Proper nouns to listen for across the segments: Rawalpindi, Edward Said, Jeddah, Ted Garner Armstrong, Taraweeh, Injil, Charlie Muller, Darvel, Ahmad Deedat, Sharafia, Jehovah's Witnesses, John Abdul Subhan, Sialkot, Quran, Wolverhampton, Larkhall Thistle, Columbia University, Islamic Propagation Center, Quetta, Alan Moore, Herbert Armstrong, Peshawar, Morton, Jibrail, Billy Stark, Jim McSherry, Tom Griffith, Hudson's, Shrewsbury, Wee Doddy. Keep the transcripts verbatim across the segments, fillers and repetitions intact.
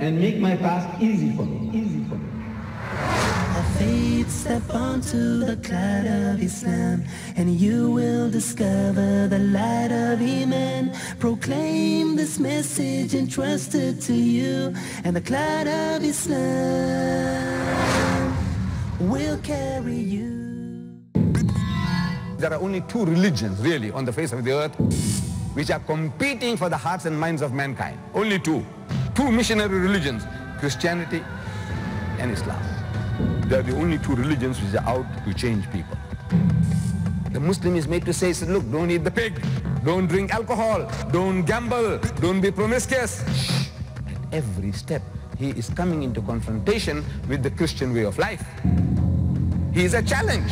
and make my past easy for me, easy for me. Have faith, step onto the cloud of Islam, and you will discover the light of Iman. Proclaim this message entrusted to you, and the cloud of Islam will carry you. There are only two religions, really, on the face of the earth, which are competing for the hearts and minds of mankind. Only two. Two missionary religions, Christianity and Islam. They are the only two religions which are out to change people. The Muslim is made to say, look, don't eat the pig, don't drink alcohol, don't gamble, don't be promiscuous. Shh. At every step, he is coming into confrontation with the Christian way of life. He is a challenge.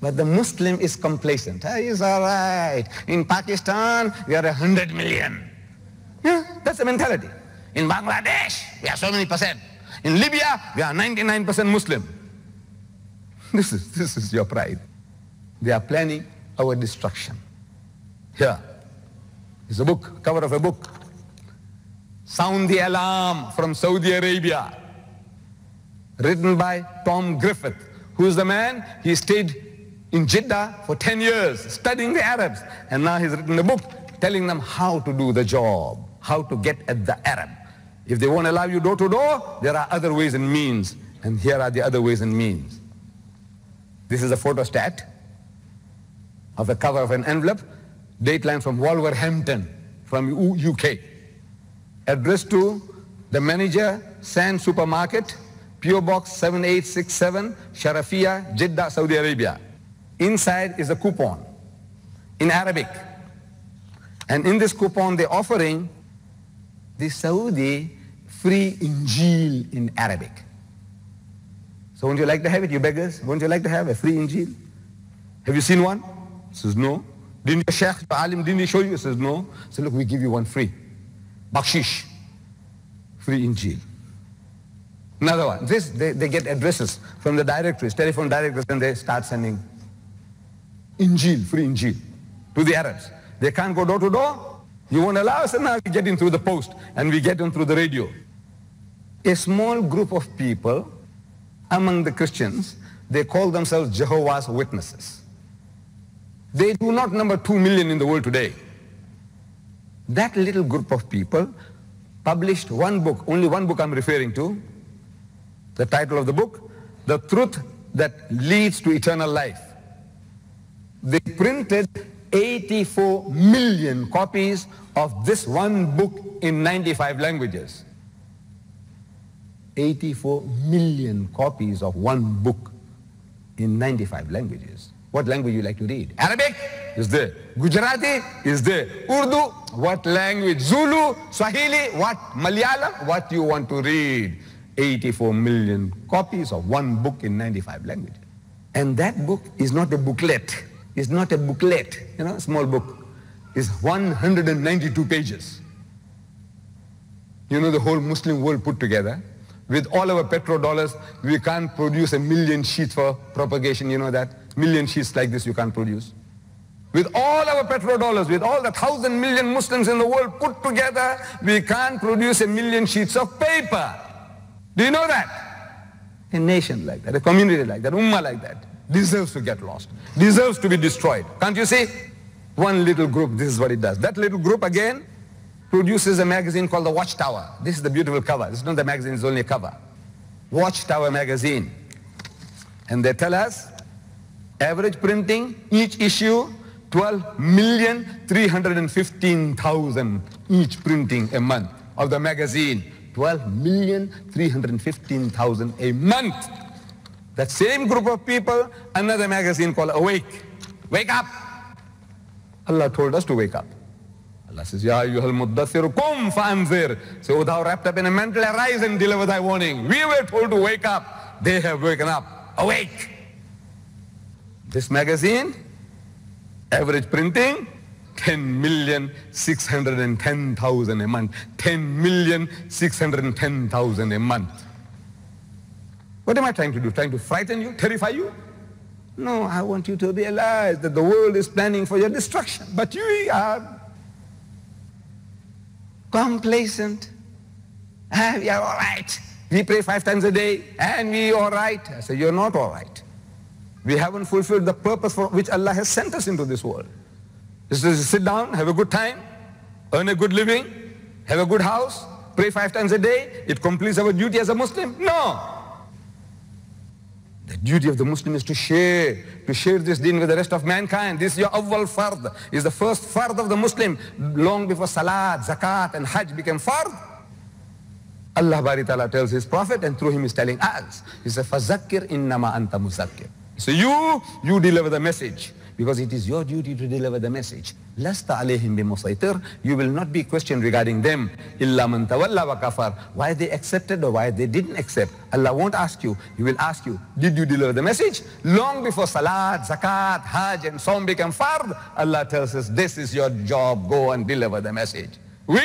But the Muslim is complacent. Ah, he's all right. In Pakistan, we are a hundred million. Yeah, that's the mentality. In Bangladesh, we are so many percent. In Libya, we are ninety-nine percent Muslim. This is, this is your pride. They are planning our destruction. Here is a book, cover of a book. Sound the Alarm from Saudi Arabia. Written by Tom Griffith. Who is the man? He stayed in Jeddah for ten years, studying the Arabs. And now he's written a book telling them how to do the job, how to get at the Arab. If they won't allow you door to door, there are other ways and means. And here are the other ways and means. This is a photostat of the cover of an envelope, dateline from Wolverhampton, from U K. Address to the manager, Sand Supermarket, P O Box seven eight six seven, Sharafia, Jeddah, Saudi Arabia. Inside is a coupon in Arabic. And in this coupon, they're offering the Saudi free Injil in Arabic. So wouldn't you like to have it, you beggars? Wouldn't you like to have a free Injil? Have you seen one? He says, no. Didn't your Sheikh, your Alim, didn't he show you? He says, no. So look, we give you one free. Bakshish. Free Injil. Another one. This, they, they get addresses from the directories, telephone directories, and they start sending Injil, free Injil, to the Arabs. They can't go door to door. You won't allow us, and now we get in through the post, and we get in through the radio. A small group of people among the Christians, they call themselves Jehovah's Witnesses. They do not number two million in the world today. That little group of people published one book, only one book I'm referring to. The title of the book, The Truth That Leads to Eternal Life. They printed eighty-four million copies of this one book in ninety-five languages. eighty-four million copies of one book in ninety-five languages. What language you like to read? Arabic is there. Gujarati is there. Urdu, what language? Zulu, Swahili, what? Malayalam, what you want to read? eighty-four million copies of one book in ninety-five languages. And that book is not a booklet. It's not a booklet, you know, small book. It's one hundred ninety-two pages. You know, the whole Muslim world put together, with all our petrodollars, we can't produce a million sheets for propagation, you know that? Million sheets like this you can't produce. With all our petrodollars, with all the thousand million Muslims in the world put together, we can't produce a million sheets of paper. Do you know that? A nation like that, a community like that, ummah like that, deserves to get lost, deserves to be destroyed. Can't you see? One little group, this is what it does. That little group again produces a magazine called The Watchtower. This is the beautiful cover. This is not the magazine, it's only a cover. Watchtower magazine. And they tell us, average printing, each issue, twelve million three hundred fifteen thousand each printing a month of the magazine. twelve million three hundred fifteen thousand a month. That same group of people, another magazine called Awake. Wake up! Allah told us to wake up. Allah says, Ya ayyuhal muddathiru kum fa'anzir. So thou wrapped up in a mantle, arise and deliver thy warning. We were told to wake up. They have woken up. Awake! This magazine Average printing, ten million six hundred ten thousand a month. ten million six hundred ten thousand a month. What am I trying to do? Trying to frighten you? Terrify you? No, I want you to realize that the world is planning for your destruction. But you are complacent. Ah, we are all right. We pray five times a day and we are all right. I say, you're not all right. We haven't fulfilled the purpose for which Allah has sent us into this world. Just sit down, have a good time, earn a good living, have a good house, pray five times a day. It completes our duty as a Muslim. No. The duty of the Muslim is to share, to share this deen with the rest of mankind. This is your awwal fard, is the first fard of the Muslim. Long before salat, zakat and hajj became fard, Allah Bari Ta'ala tells his prophet and through him is telling us. He says, فَذَكِّرْ إِنَّمَا أَنْتَ مُذَكِّرْ. So you, you deliver the message because it is your duty to deliver the message. لَسْتَ عَلَيْهِمْ بِمُسَيْطِرْ. You will not be questioned regarding them. إِلَّا مَنْ تَوَلَّى وَكَفَرْ. Why they accepted or why they didn't accept. Allah won't ask you. He will ask you, did you deliver the message? Long before salat, zakat, hajj and so on became fard, Allah tells us, this is your job, go and deliver the message. We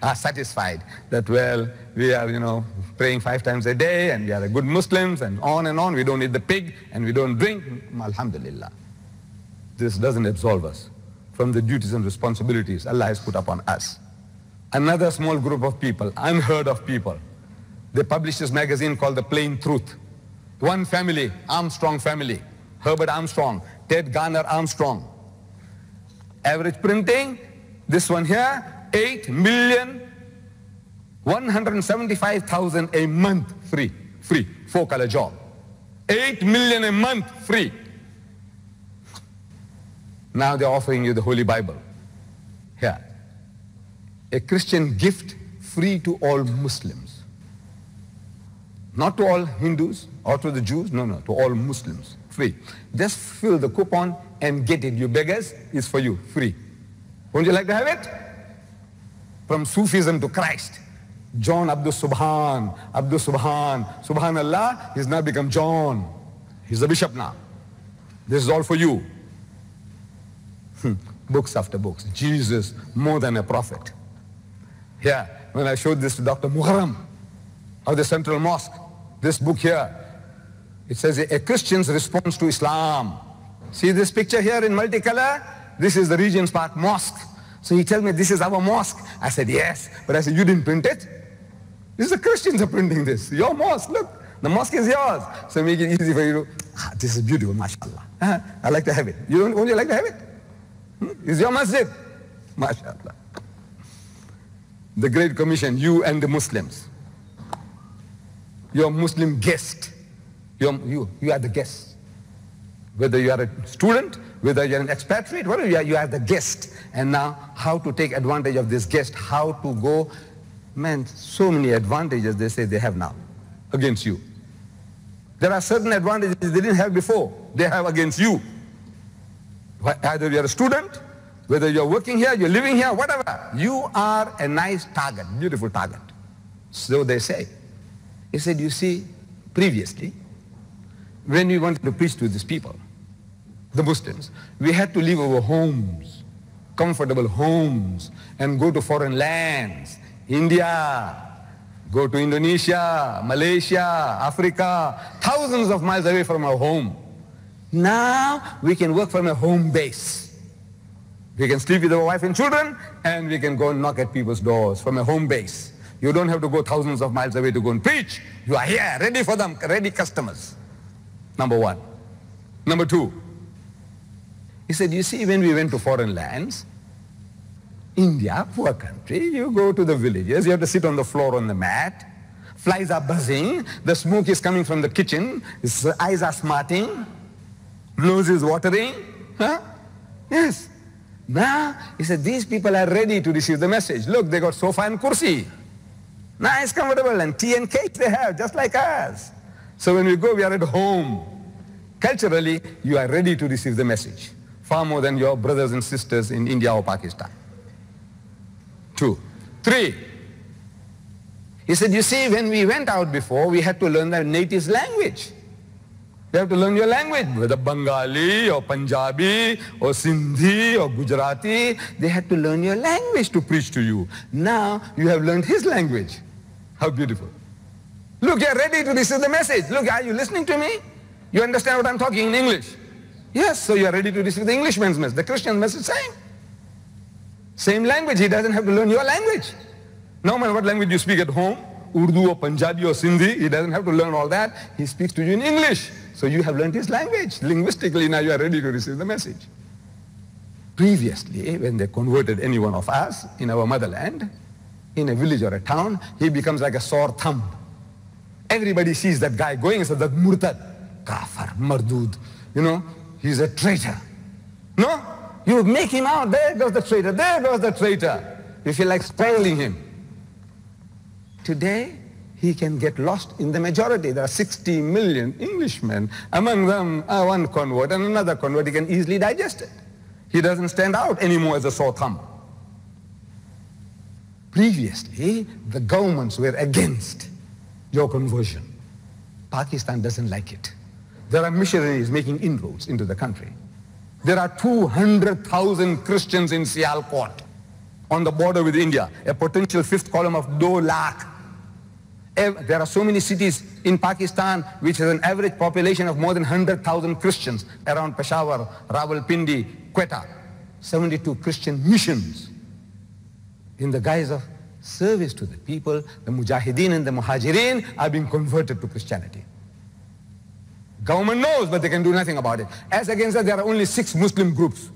are satisfied that, well, we are, you know, praying five times a day and we are good Muslims and on and on. We don't eat the pig and we don't drink. Alhamdulillah. This doesn't absolve us from the duties and responsibilities Allah has put upon us. Another small group of people, unheard of people, they published this magazine called The Plain Truth. One family, Armstrong family, Herbert Armstrong, Ted Garner Armstrong. Average printing, this one here, eight million one hundred seventy-five thousand a month free, free, four-color job. eight million a month free. Now they're offering you the Holy Bible. Here. A Christian gift free to all Muslims. Not to all Hindus or to the Jews. No, no, to all Muslims. Free. Just fill the coupon and get it. You beggars, it's for you. Free. Wouldn't you like to have it? From Sufism to Christ. John Abdul Subhan. Abdul Subhan. Subhanallah, he's now become John. He's a bishop now. This is all for you. Hmm. Books after books. Jesus, more than a prophet. Here, when I showed this to Doctor Muharram of the Central Mosque, this book here, it says a Christian's response to Islam. See this picture here in multicolor? This is the Regent's Park Mosque. So he tells me, this is our mosque. I said, yes. But I said, you didn't print it? This is the Christians are printing this. Your mosque, look. The mosque is yours. So make it easy for you to, ah, this is beautiful, mashallah. Ah, I'd like to have it. You don't, won't you like to have it? Hmm? Is your masjid? MashaAllah. The Great Commission, you and the Muslims. Your Muslim guest. Your, you, you are the guest. Whether you are a student, whether you are an expatriate, whatever you are, you are the guest. And now, how to take advantage of this guest, how to go. Man, so many advantages they say they have now against you. There are certain advantages they didn't have before, they have against you. Either you're a student, whether you're working here, you're living here, whatever. You are a nice target, beautiful target. So they say. He said, you see, previously, when we wanted to preach to these people, the Muslims, we had to leave our homes, comfortable homes, and go to foreign lands, India, go to Indonesia, Malaysia, Africa, thousands of miles away from our home. Now we can work from a home base. We can sleep with our wife and children and we can go and knock at people's doors from a home base. You don't have to go thousands of miles away to go and preach. You are here, ready for them, ready customers. Number one. Number two. He said, you see, when we went to foreign lands, India, poor country, you go to the villages, you have to sit on the floor on the mat. Flies are buzzing, the smoke is coming from the kitchen, his eyes are smarting. Nose is watering, huh? Yes. Now, he said, these people are ready to receive the message. Look, they got sofa and kursi. Nice, comfortable, and tea and cake they have, just like us. So when we go, we are at home. Culturally, you are ready to receive the message, far more than your brothers and sisters in India or Pakistan. Two. Three. He said, you see, when we went out before, we had to learn the native's language. You have to learn your language. Whether Bengali or Punjabi or Sindhi or Gujarati, they had to learn your language to preach to you. Now you have learned his language. How beautiful. Look, you are ready to receive the message. Look, are you listening to me? You understand what I'm talking in English? Yes, so you are ready to receive the Englishman's message, the Christian message, same. Same language, he doesn't have to learn your language. No matter what language you speak at home, Urdu or Punjabi or Sindhi, he doesn't have to learn all that. He speaks to you in English. So you have learned his language. Linguistically, now you are ready to receive the message. Previously, when they converted any one of us in our motherland, in a village or a town, he becomes like a sore thumb. Everybody sees that guy going and says, that murtad, kafir, mardud, you know, he's a traitor. No, you make him out, there goes the traitor, there goes the traitor. You feel like spoiling him. Today, he can get lost in the majority. There are sixty million Englishmen. Among them, uh, one convert and another convert. He can easily digest it. He doesn't stand out anymore as a sore thumb. Previously, the governments were against your conversion. Pakistan doesn't like it. There are missionaries making inroads into the country. There are two hundred thousand Christians in Sialkot on the border with India, a potential fifth column of two lakh. There are so many cities in Pakistan which has an average population of more than one hundred thousand Christians around Peshawar, Rawalpindi, Quetta. seventy-two Christian missions in the guise of service to the people. The Mujahideen and the Muhajirin are being converted to Christianity. Government knows, but they can do nothing about it. As against that, there are only six Muslim groups.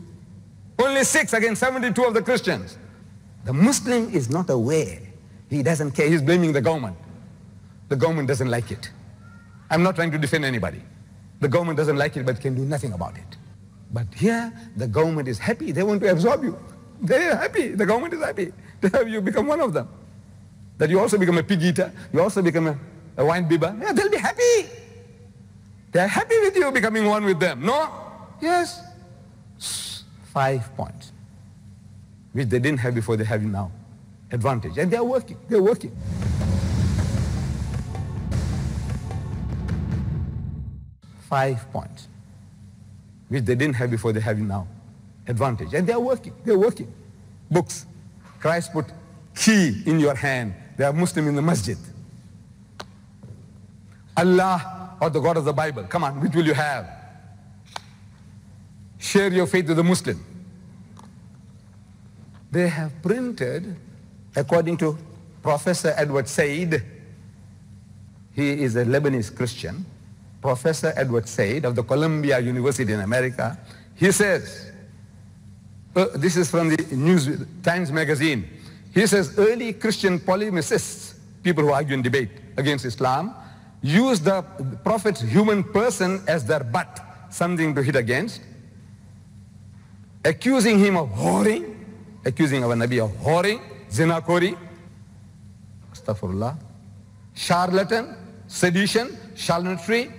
Only six against seventy-two of the Christians. The Muslim is not aware. He doesn't care. He's blaming the government. The government doesn't like it. I'm not trying to defend anybody. The government doesn't like it, but can do nothing about it. But here, the government is happy. They want to absorb you. They are happy. The government is happy. They have you become one of them. That you also become a pig eater. You also become a, a wine bibber. Yeah, they'll be happy. They're happy with you becoming one with them. No? Yes. Five points, which they didn't have before, they have now. Advantage. And they're working. They're working. Five points, which they didn't have before, they have now. Advantage. And they're working. They're working. Books. Christ put key in your hand. They are Muslim in the masjid. Allah or the God of the Bible. Come on, which will you have? Share your faith with the Muslim. They have printed, according to Professor Edward Said, he is a Lebanese Christian, Professor Edward Said of the Columbia University in America, he says, uh, this is from the News Times Magazine, he says early Christian polemicists, people who argue and debate against Islam, use the prophet's human person as their butt, something to hit against, accusing him of whoring, accusing our Nabi of whoring, zinakori, astaghfirullah, charlatan, sedition, charlatanry,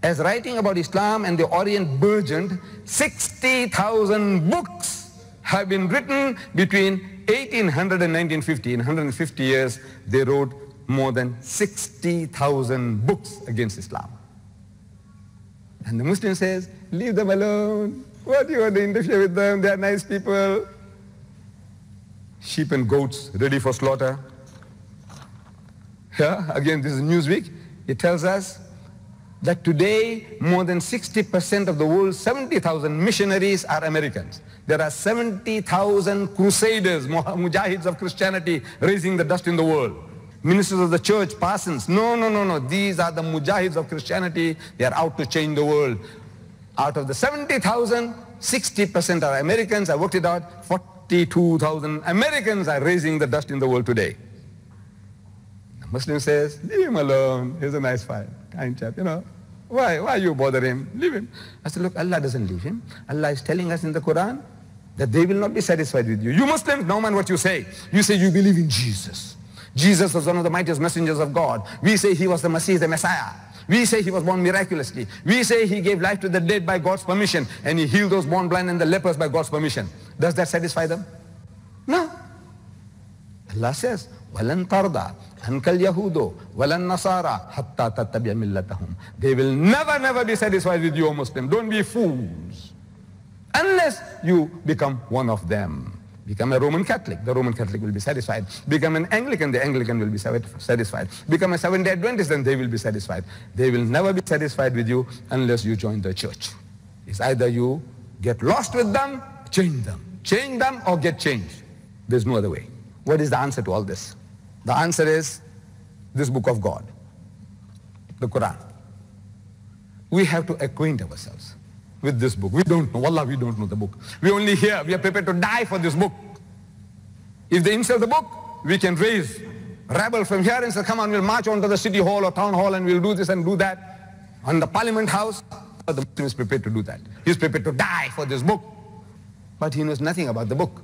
as writing about Islam and the Orient burgeoned, sixty thousand books have been written between eighteen hundred and nineteen fifty. In one hundred fifty years, they wrote more than sixty thousand books against Islam. And the Muslim says, leave them alone. What do you want to interfere with them? They are nice people. Sheep and goats ready for slaughter. Yeah, again, this is Newsweek. It tells us that today more than sixty percent of the world's seventy thousand missionaries are Americans. There are seventy thousand crusaders, mujahids of Christianity, raising the dust in the world. Ministers of the church, parsons. No, no, no, no. These are the mujahids of Christianity. They are out to change the world. Out of the seventy thousand, sixty percent are Americans. I worked it out. forty-two thousand Americans are raising the dust in the world today. The Muslim says, leave him alone. He's a nice guy, kind chap, you know. Why, why you bother him? Leave him. I said, look, Allah doesn't leave him. Allah is telling us in the Quran that they will not be satisfied with you. You Muslims, no matter what you say. You say you believe in Jesus. Jesus was one of the mightiest messengers of God. We say he was the Messiah, the Messiah. We say he was born miraculously. We say he gave life to the dead by God's permission, and he healed those born blind and the lepers by God's permission. Does that satisfy them? No. Allah says, वलन तरदा अनकल यहूदो वलन नसारा हत्ता तत्तबिअ मिल्लतहुम. They will never never be satisfied with you, Muslim. Don't be fools. Unless you become one of them. Become a Roman Catholic, the Roman Catholic will be satisfied. Become an Anglican, the Anglican will be satisfied. Become a Seventh-day Adventist, then they will be satisfied. They will never be satisfied with you unless you join the church. It's either you get lost with them, change them. Change them or get changed. There's no other way. What is the answer to all this? The answer is this book of God, the Quran. We have to acquaint ourselves with this book. We don't know. Wallah, we don't know the book. We only hear. We are prepared to die for this book. If they insult the book, we can raise rebel from here and say, come on, we'll march on to the city hall or town hall and we'll do this and do that. On the parliament house, the Muslim is prepared to do that. He's prepared to die for this book. But he knows nothing about the book.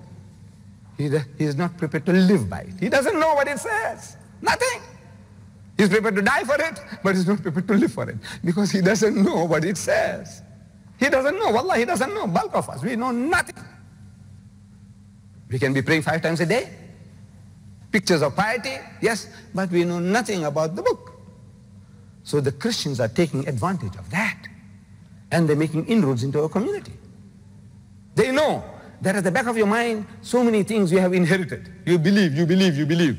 He, he is not prepared to live by it. He doesn't know what it says. Nothing. He's prepared to die for it, but he's not prepared to live for it. Because he doesn't know what it says. He doesn't know. Wallah, he doesn't know. Bulk of us, we know nothing. We can be praying five times a day. Pictures of piety, yes, but we know nothing about the book. So the Christians are taking advantage of that. And they're making inroads into our community. They know that at the back of your mind, so many things you have inherited. You believe, you believe, you believe.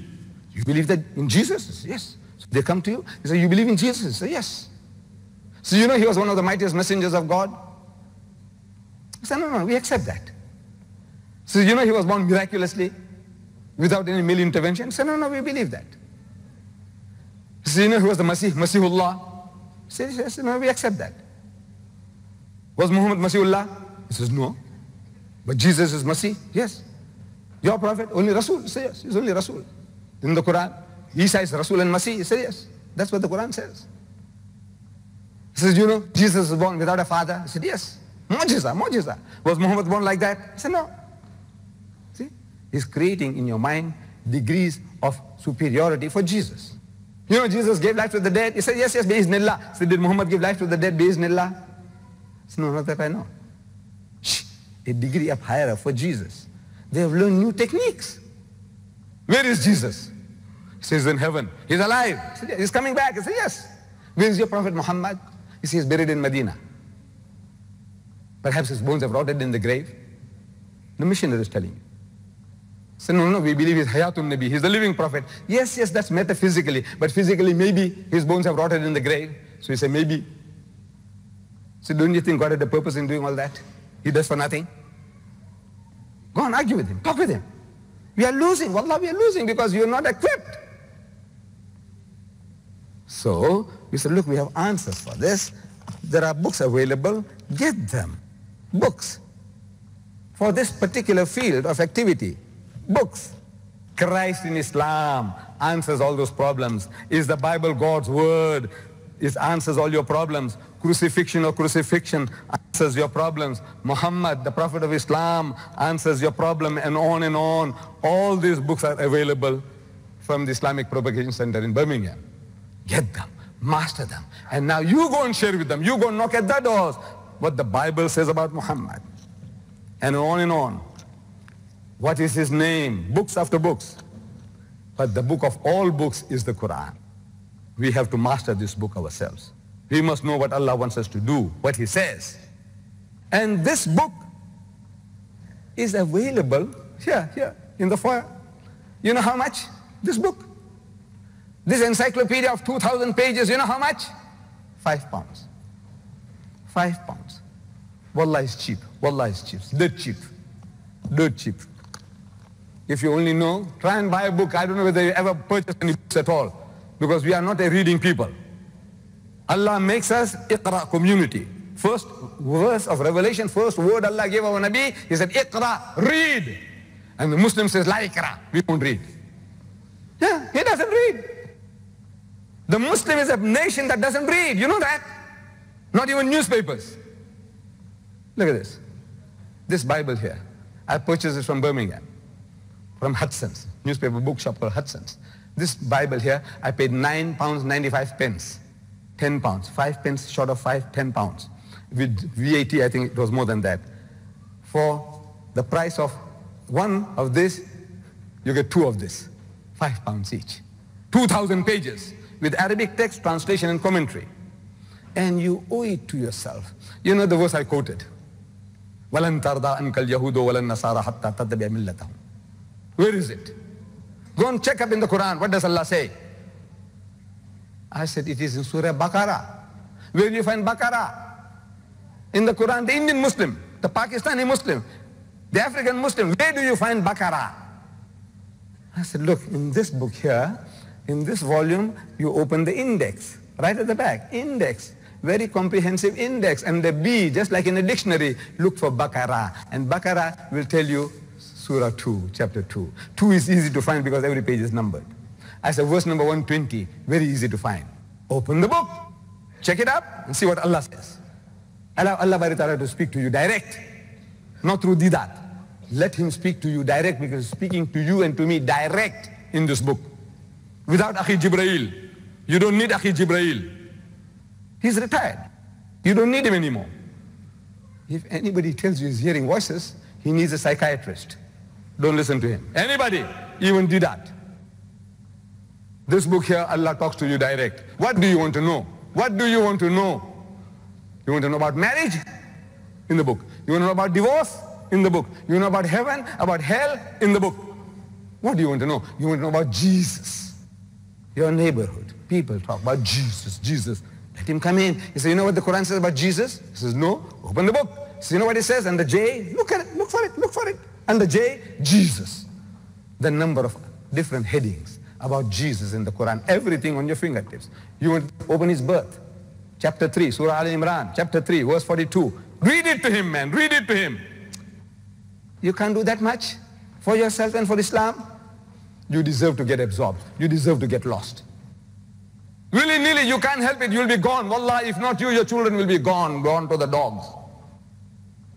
You believe that in Jesus? Yes. So they come to you, they say, you believe in Jesus? Say, yes. So you know he was one of the mightiest messengers of God? I said, no, no, we accept that. So you know he was born miraculously, without any male intervention? I said, no, no, we believe that. So you know he was the Masih, Masihullah? I said, yes, no, we accept that. Was Muhammad Masihullah? He says, no. But Jesus is Masih? Yes. Your prophet, only Rasul? He says, yes, he's only Rasul. In the Quran, Isa is Rasul and Masih? He says, yes. That's what the Quran says. He says, you know, Jesus was born without a father. I said, yes. Mu'jiza, mu'jiza. Was Muhammad born like that? I said, no. See? He's creating in your mind degrees of superiority for Jesus. You know, Jesus gave life to the dead. He said, yes, yes, bi'iznillah. I said, did Muhammad give life to the dead, bi'iznillah? I said, no, not that I know. Shh. A degree up higher for Jesus. They have learned new techniques. Where is Jesus? He says, in heaven. He's alive. I said, yes. He's coming back. I said, yes. Where is your Prophet Muhammad? He is buried in Medina. Perhaps his bones have rotted in the grave. The missionary is telling you. So no, no, we believe he's Hayatun Nabi. He's the living prophet. Yes, yes, that's metaphysically. But physically, maybe his bones have rotted in the grave. So you say, maybe. So don't you think God had a purpose in doing all that? He does for nothing. Go on, argue with him. Talk with him. We are losing. Wallah, we are losing because you're not equipped. So we said, look, we have answers for this. There are books available. Get them. Books. For this particular field of activity. Books. Christ in Islam answers all those problems. Is the Bible God's word? It answers all your problems. Crucifixion or crucifixion answers your problems. Muhammad, the Prophet of Islam, answers your problem, and on and on. All these books are available from the Islamic Propagation Center in Birmingham. Get them, master them. And now you go and share with them. You go knock at their doors what the Bible says about Muhammad. And on and on. What is his name? Books after books. But the book of all books is the Quran. We have to master this book ourselves. We must know what Allah wants us to do, what he says. And this book is available here, here, in the foyer. You know how much? This book. This encyclopedia of two thousand pages, you know how much? Five pounds. Five pounds. Wallah is cheap. Wallah is cheap. Dirt cheap. Dirt cheap. If you only know, try and buy a book. I don't know whether you ever purchase any books at all. Because we are not a reading people. Allah makes us Iqra community. First verse of Revelation, first word Allah gave our Nabi, he said, Iqra, read. And the Muslim says, La Iqra, we won't read. Yeah, he doesn't read. The Muslim is a nation that doesn't read. You know that? Not even newspapers. Look at this. This Bible here. I purchased it from Birmingham. From Hudson's. Newspaper bookshop called Hudson's. This Bible here, I paid nine pounds ninety-five pence. ten pounds. five pence short of five, ten pounds. With V A T, I think it was more than that. For the price of one of this, you get two of this. five pounds each. two thousand pages with Arabic text, translation and commentary. And you owe it to yourself. You know the verse I quoted. وَلَنْ تَرْضَىٰ أَنْكَ الْيَهُودُ وَلَا النَّصَارَىٰ حَتَّىٰ تَتَّبِعَ مِلَّتَهُمْ. Where is it? Go and check up in the Quran. What does Allah say? I said it is in Surah Baqarah. Where do you find Baqarah? In the Quran, the Indian Muslim, the Pakistani Muslim, the African Muslim, where do you find Baqarah? I said, look, in this book here, in this volume, you open the index, right at the back, index. Very comprehensive index, and the B, just like in a dictionary, look for Baqarah. And Baqarah will tell you Surah two, chapter two. two is easy to find because every page is numbered. I said, verse number one twenty, very easy to find. Open the book, check it up, and see what Allah says. Allow Allah Bari Ta'ala to speak to you direct, not through Deedat. Let him speak to you direct, because he's speaking to you and to me direct in this book. Without Akhi Jibrail. You don't need Akhi Jibrail. He's retired. You don't need him anymore. If anybody tells you he's hearing voices, he needs a psychiatrist. Don't listen to him. Anybody, even Deedat. This book here, Allah talks to you direct. What do you want to know? What do you want to know? You want to know about marriage? In the book. You want to know about divorce? In the book. You want to know about heaven, about hell? In the book. What do you want to know? You want to know about Jesus. Your neighborhood. People talk about Jesus, Jesus. Let him come in. He said, you know what the Quran says about Jesus? He says, no. Open the book. He says, you know what it says? And the J, look at it, look for it, look for it. And the J, Jesus. The number of different headings about Jesus in the Quran. Everything on your fingertips. You want to open his birth. Chapter three, Surah Al Imran. Chapter three, verse forty-two. Read it to him, man. Read it to him. You can't do that much for yourself and for Islam. You deserve to get absorbed. You deserve to get lost. Willy-nilly, you can't help it, you'll be gone. Wallah, if not you, your children will be gone, gone to the dogs.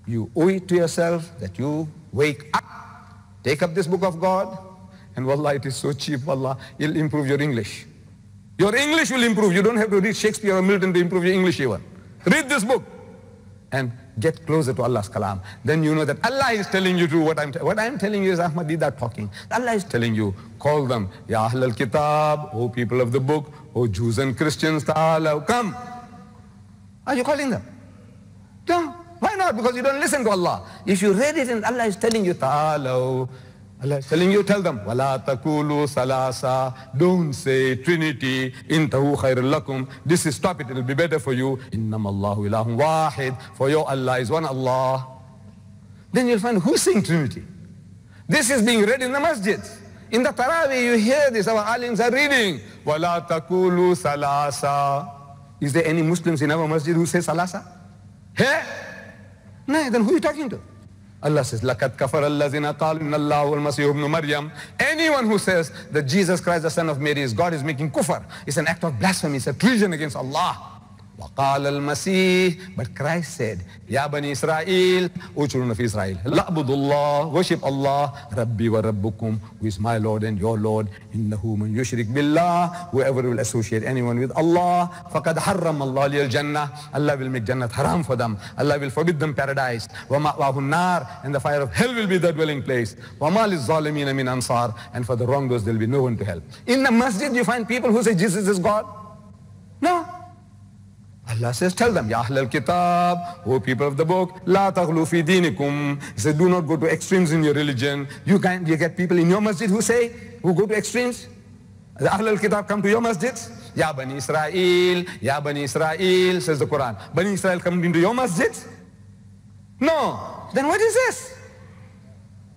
You owe it to yourself that you wake up, take up this book of God, and wallah, it is so cheap, wallah, it'll improve your English. Your English will improve. You don't have to read Shakespeare or Milton to improve your English even. Read this book and get closer to Allah's kalam. Then you know that Allah is telling you to what I'm, what I'm telling you is Ahmad Deedat talking. Allah is telling you, call them, Ya Ahl al-Kitab, O people of the book, O Jews and Christians, ta'alaw, come. Are you calling them? No. Why not? Because you don't listen to Allah. If you read it and Allah is telling you, ta'alaw, Allah is telling you, tell them, Wala taqulu salasa, don't say Trinity, intahu khairul lakum, this is, stop it, it'll be better for you. Innama Allahu ilahun wahid, for your Allah is one Allah. Then you'll find who's saying Trinity. This is being read in the masjids. In the Taraweeh, you hear this, our alims are reading, Wala taqulu salasa. Is there any Muslims in our masjid who say salasa? Hey? No, then who are you talking to? Allah says, لَقَدْ كَفَرَ الَّذِينَ قَالُوا إِنَّ اللَّهَ وَالْمَسِيحُ ابْنُ مَرْيَمَ. Anyone who says that Jesus Christ, the son of Mary, is God, is making kufr. It's an act of blasphemy. It's a treason against Allah. وَقَالَ الْمَسِيحُ. But Christ said, يَا بَنِي إِسْرَائِيلَ, O children of Israel, لَعْبُدُ اللَّهِ, worship Allah, رَبِّي وَرَبُّكُمْ, who is my Lord and your Lord, إِنَّهُ مَنْ يُشْرِكْ بِاللَّهِ, whoever will associate anyone with Allah, فَقَدْ حَرَّمَ اللَّهُ لِلْجَنَّةِ, Allah will make Jannat haram for them, Allah will forbid them paradise, وَمَأْوَاهُ النَّارِ, and the fire of hell will be their dwelling place, وَمَا لِلظَّالِمِينَ مِنْ أَنصَارٍ, and for the wrongdoers there will be no one to help. In the masjid you find people who say Jesus is God? No. Allah says, tell them, Ya Ahl al-Kitab, O people of the book, La taghlu fi dinikum. He said, do not go to extremes in your religion. You can, you get people in your masjid who say, who go to extremes. The Ahl al-Kitab come to your masjids. Ya Bani Israel, Ya Bani Israel, says the Quran. Bani Israel come into your masjids? No. Then what is this?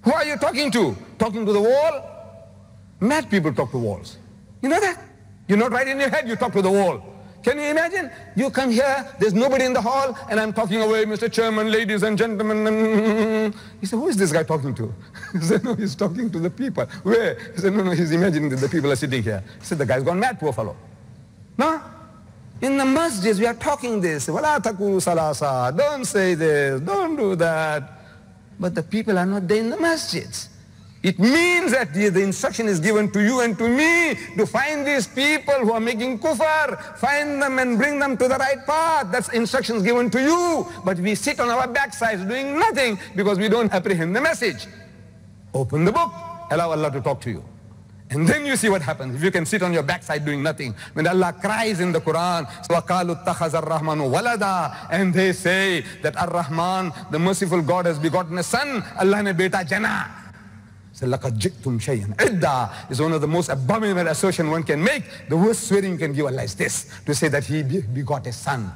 Who are you talking to? Talking to the wall? Mad people talk to walls. You know that? You're not right in your head, you talk to the wall. Can you imagine? You come here, there's nobody in the hall, and I'm talking away, Mister Chairman, ladies and gentlemen. He said, who is this guy talking to? He said, no, he's talking to the people. Where? He said, no, no, he's imagining that the people are sitting here. He said, the guy's gone mad, poor fellow. No? In the masjids, we are talking this. Wala taqulu salasa. Don't say this. Don't do that. But the people are not there in the masjids. It means that the, the instruction is given to you and to me to find these people who are making kufr, find them and bring them to the right path. That's instructions given to you. But we sit on our backsides doing nothing because we don't apprehend the message. Open the book, allow Allah to talk to you. And then you see what happens. If you can sit on your backside doing nothing. When Allah cries in the Quran, وَقَالُوا اتَّخَذَ الرَّحْمَنُ وَلَدًا, and they say that Ar-Rahman, the merciful God, has begotten a son. Allah ne beta jana. So لَقَدْ جِئْتُمْ شَيْئًا عِدًّا is one of the most abominable assertion one can make. The worst swearing you can give Allah is this, to say that He begot a son.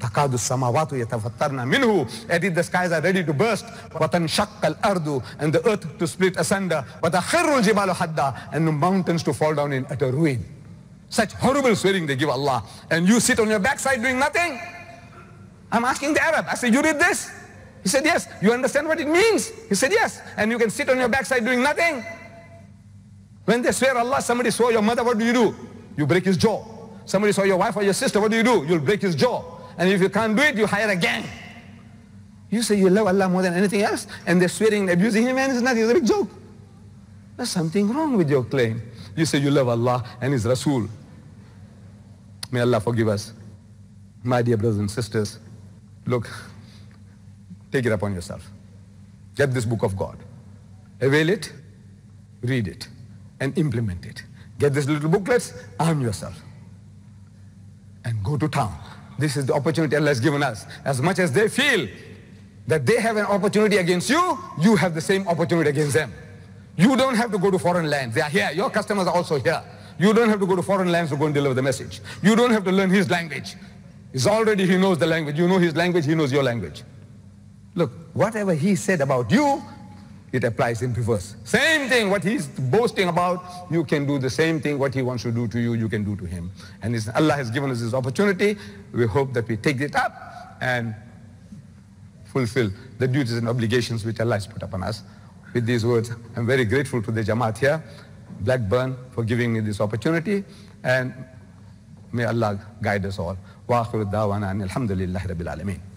تَقَادُ السَّمَاوَاتُ يَتَفَطَّرْنَ مِنْهُ, as if the skies are ready to burst. وَتَنْشَقَّ الْأَرْضُ, and the earth to split asunder. وَتَخِرُّ الْجِبَالُ حَدًّا, and the mountains to fall down in utter ruin. Such horrible swearing they give Allah. And you sit on your backside doing nothing? I'm asking the Arab. I said, you read this? He said, yes. You understand what it means? He said, yes. And you can sit on your backside doing nothing? When they swear Allah, somebody swore your mother, what do you do? You break his jaw. Somebody swore your wife or your sister, what do you do? You'll break his jaw. And if you can't do it, you hire a gang. You say you love Allah more than anything else, and they're swearing and abusing Him, and it's nothing, it's a big joke. There's something wrong with your claim. You say you love Allah and His Rasul. May Allah forgive us. My dear brothers and sisters, look, take it upon yourself. Get this book of God. Avail it, read it, and implement it. Get this little booklets, arm yourself, and go to town. This is the opportunity Allah has given us. As much as they feel that they have an opportunity against you, you have the same opportunity against them. You don't have to go to foreign lands. They are here. Your customers are also here. You don't have to go to foreign lands to go and deliver the message. You don't have to learn his language. He's already, he knows the language. You know his language, he knows your language. Look, whatever he said about you, it applies in reverse. Same thing, what he's boasting about, you can do the same thing, what he wants to do to you, you can do to him. And it's, Allah has given us this opportunity. We hope that we take it up and fulfill the duties and obligations which Allah has put upon us. With these words, I'm very grateful to the Jamaat here, Blackburn, for giving me this opportunity. And may Allah guide us all. Wa akhiru da'wana anil hamdulillahi rabbil alameen.